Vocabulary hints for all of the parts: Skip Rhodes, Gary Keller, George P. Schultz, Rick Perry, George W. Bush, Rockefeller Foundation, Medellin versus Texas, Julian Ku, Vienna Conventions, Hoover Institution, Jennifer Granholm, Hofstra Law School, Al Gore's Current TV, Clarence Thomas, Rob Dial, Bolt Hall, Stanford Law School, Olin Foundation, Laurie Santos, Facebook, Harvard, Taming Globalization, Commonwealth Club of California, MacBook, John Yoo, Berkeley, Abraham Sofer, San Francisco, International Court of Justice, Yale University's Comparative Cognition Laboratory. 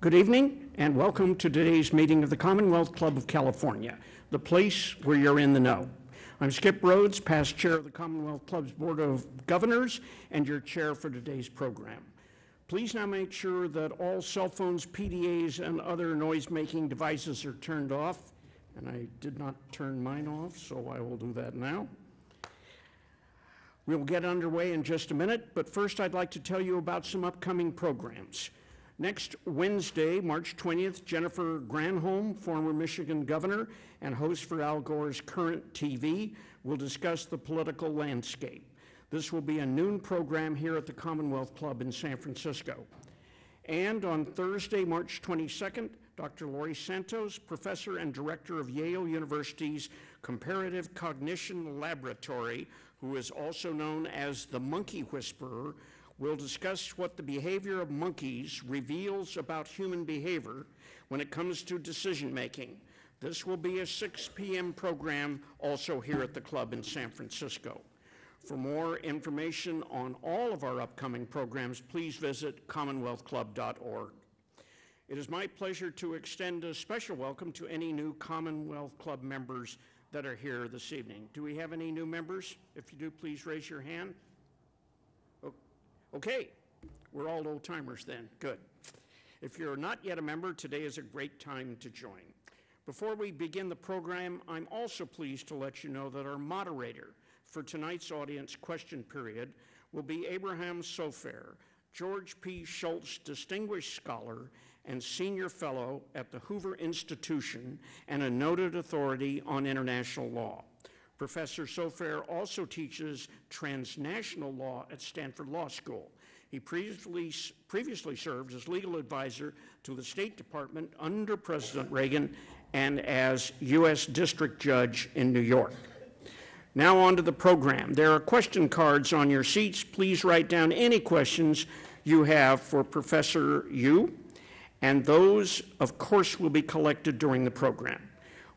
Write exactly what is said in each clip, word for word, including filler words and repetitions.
Good evening, and welcome to today's meeting of the Commonwealth Club of California, the place where you're in the know. I'm Skip Rhodes, past chair of the Commonwealth Club's Board of Governors, and your chair for today's program. Please now make sure that all cell phones, P D As, and other noise-making devices are turned off. And I did not turn mine off, so I will do that now. We'll get underway in just a minute, but first I'd like to tell you about some upcoming programs. Next Wednesday, March twentieth, Jennifer Granholm, former Michigan governor and host for Al Gore's Current T V, will discuss the political landscape. This will be a noon program here at the Commonwealth Club in San Francisco. And on Thursday, March twenty-second, Doctor Laurie Santos, professor and director of Yale University's Comparative Cognition Laboratory, who is also known as the Monkey Whisperer, we'll discuss what the behavior of monkeys reveals about human behavior when it comes to decision making. This will be a six p m program also here at the club in San Francisco. For more information on all of our upcoming programs, please visit commonwealth club dot org. It is my pleasure to extend a special welcome to any new Commonwealth Club members that are here this evening. Do we have any new members? If you do, please raise your hand. Okay, we're all old timers then, good. If you're not yet a member, today is a great time to join. Before we begin the program, I'm also pleased to let you know that our moderator for tonight's audience question period will be Abraham Sofer, George P. Schultz Distinguished Scholar and Senior Fellow at the Hoover Institution and a noted authority on international law. Professor Sofer also teaches transnational law at Stanford Law School. He previously, previously served as legal advisor to the State Department under President Reagan and as U S District Judge in New York. Now on to the program. There are question cards on your seats. Please write down any questions you have for Professor Yoo, and those, of course, will be collected during the program.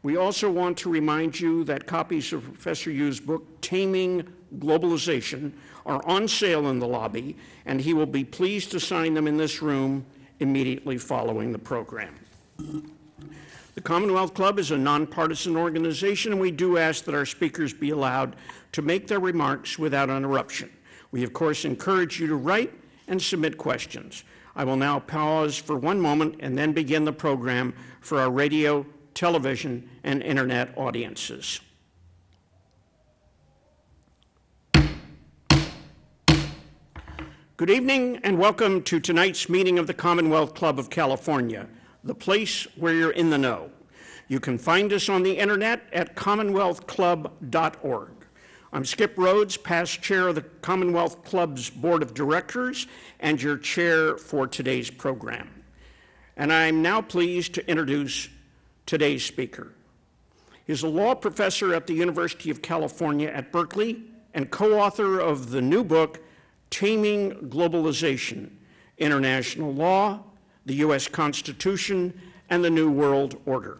We also want to remind you that copies of Professor Yoo's book, Taming Globalization, are on sale in the lobby, and he will be pleased to sign them in this room immediately following the program. The Commonwealth Club is a nonpartisan organization, and we do ask that our speakers be allowed to make their remarks without interruption. We, of course, encourage you to write and submit questions. I will now pause for one moment and then begin the program for our radio, television, and internet audiences. Good evening and welcome to tonight's meeting of the Commonwealth Club of California, the place where you're in the know. You can find us on the internet at commonwealth club dot org. I'm Skip Rhodes, past chair of the Commonwealth Club's Board of Directors and your chair for today's program. And I'm now pleased to introduce today's speaker. He's a law professor at the University of California at Berkeley and co-author of the new book, Taming Globalization, International Law, the U S Constitution, and the New World Order.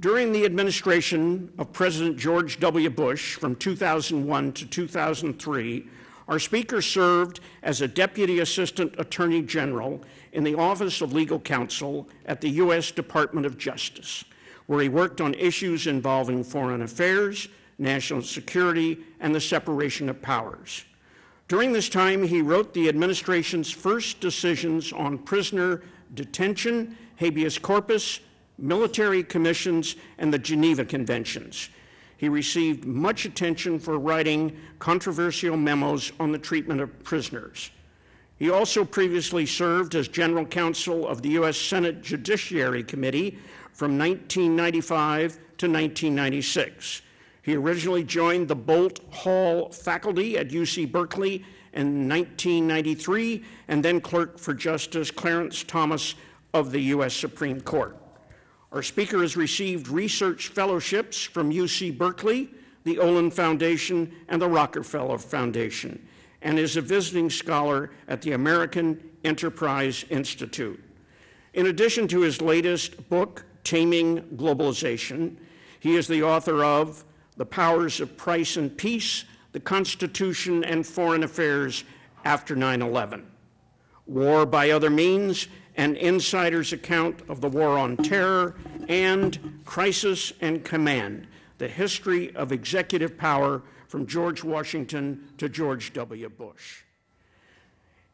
During the administration of President George W. Bush from two thousand one to two thousand three, our speaker served as a Deputy Assistant Attorney General in the Office of Legal Counsel at the U S Department of Justice, where he worked on issues involving foreign affairs, national security, and the separation of powers. During this time, he wrote the administration's first decisions on prisoner detention, habeas corpus, military commissions, and the Geneva Conventions. He received much attention for writing controversial memos on the treatment of prisoners. He also previously served as general counsel of the U S Senate Judiciary Committee from nineteen ninety-five to nineteen ninety-six. He originally joined the Bolt Hall faculty at U C Berkeley in nineteen ninety-three and then clerk for Justice Clarence Thomas of the U S Supreme Court. Our speaker has received research fellowships from U C Berkeley, the Olin Foundation, and the Rockefeller Foundation, and is a visiting scholar at the American Enterprise Institute. In addition to his latest book, Taming Globalization, he is the author of the powers of price and peace, the Constitution and foreign affairs after nine eleven, war by other means, an insider's account of the war on terror, and crisis and command, the history of executive power from George Washington to George W. Bush.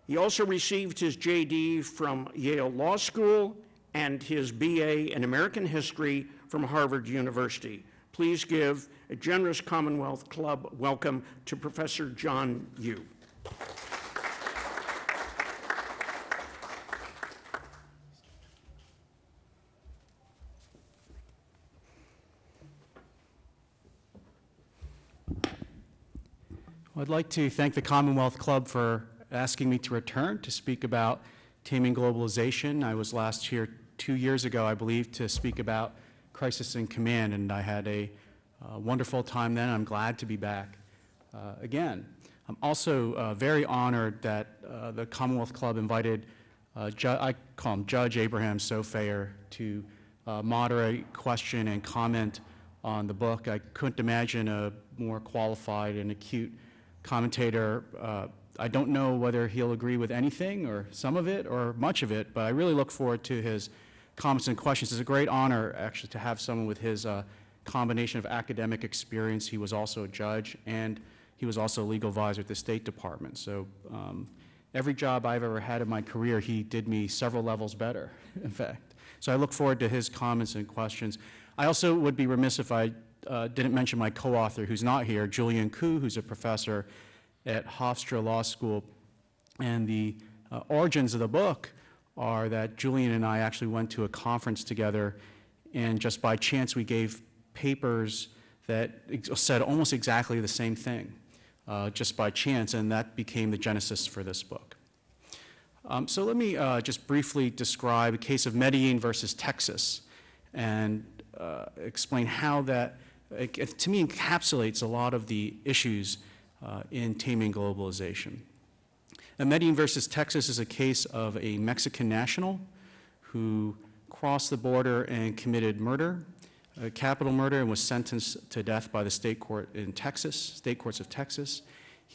He also received his J D from Yale Law School and his B A in American History from Harvard University. Please give a generous Commonwealth Club welcome to Professor John Yoo. I'd like to thank the Commonwealth Club for asking me to return to speak about taming globalization. I was last here two years ago, I believe, to speak about crisis and command, and I had a uh, wonderful time then. I'm glad to be back uh, again. I'm also uh, very honored that uh, the Commonwealth Club invited, uh, I call him Judge Abraham Sofer, to uh, moderate, question, and comment on the book. I couldn't imagine a more qualified and acute commentator. uh, I don't know whether he'll agree with anything or some of it or much of it, but I really look forward to his comments and questions. It's a great honor, actually, to have someone with his uh, combination of academic experience. He was also a judge, and he was also a legal advisor at the State Department. So um, every job I've ever had in my career, he did me several levels better, in fact. So I look forward to his comments and questions. I also would be remiss if I Uh, didn't mention my co-author, who's not here, Julian Ku, who's a professor at Hofstra Law School. And the uh, origins of the book are that Julian and I actually went to a conference together, and just by chance we gave papers that said almost exactly the same thing, uh, just by chance, and that became the genesis for this book. Um, so let me uh, just briefly describe a case of Medellin versus Texas, and uh, explain how that It, to me, encapsulates a lot of the issues uh, in taming globalization. And Medellin versus Texas is a case of a Mexican national who crossed the border and committed murder, uh, capital murder, and was sentenced to death by the state court in Texas, state courts of Texas.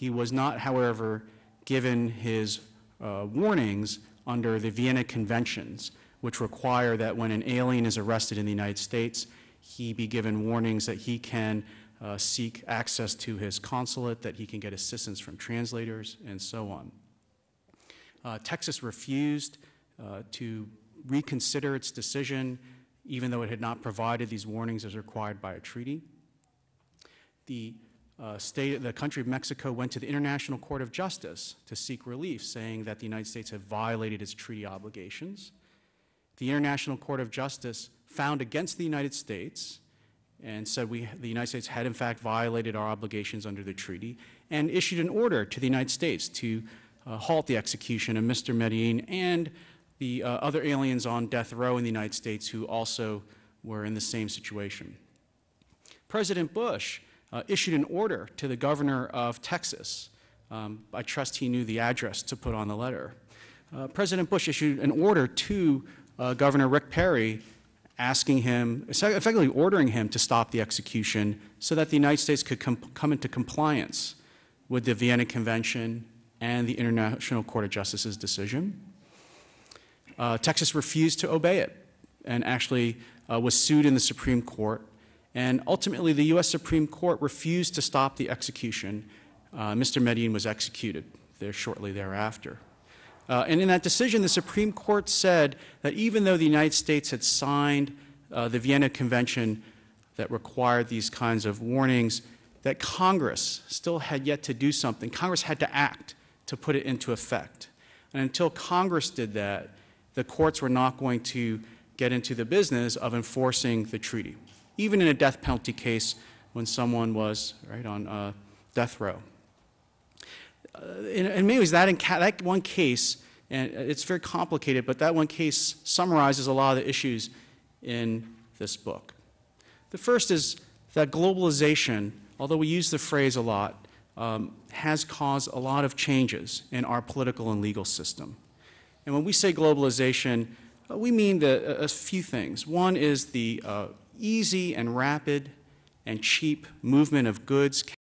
He was not, however, given his uh, warnings under the Vienna Conventions, which require that when an alien is arrested in the United States, he be given warnings that he can uh, seek access to his consulate, that he can get assistance from translators, and so on. Uh, Texas refused uh, to reconsider its decision, even though it had not provided these warnings as required by a treaty. The, uh, state, the country of Mexico went to the International Court of Justice to seek relief, saying that the United States had violated its treaty obligations. The International Court of Justice found against the United States and said we, the United States had in fact violated our obligations under the treaty, and issued an order to the United States to uh, halt the execution of Mister Medellin and the uh, other aliens on death row in the United States who also were in the same situation. President Bush uh, issued an order to the governor of Texas. Um, I trust he knew the address to put on the letter. Uh, President Bush issued an order to uh, Governor Rick Perry asking him, effectively ordering him to stop the execution so that the United States could com come into compliance with the Vienna Convention and the International Court of Justice's decision. Uh, Texas refused to obey it and actually uh, was sued in the Supreme Court. And ultimately, the U S Supreme Court refused to stop the execution. Uh, Mister Medellin was executed there shortly thereafter. Uh, and in that decision, the Supreme Court said that even though the United States had signed uh, the Vienna Convention that required these kinds of warnings, that Congress still had yet to do something. Congress had to act to put it into effect. And until Congress did that, the courts were not going to get into the business of enforcing the treaty, even in a death penalty case when someone was right on uh, death row. In, in many ways, that, that one case, and it's very complicated, but that one case summarizes a lot of the issues in this book. The first is that globalization, although we use the phrase a lot, um, has caused a lot of changes in our political and legal system. And when we say globalization, uh, we mean the, a, a few things. One is the uh, easy and rapid and cheap movement of goods,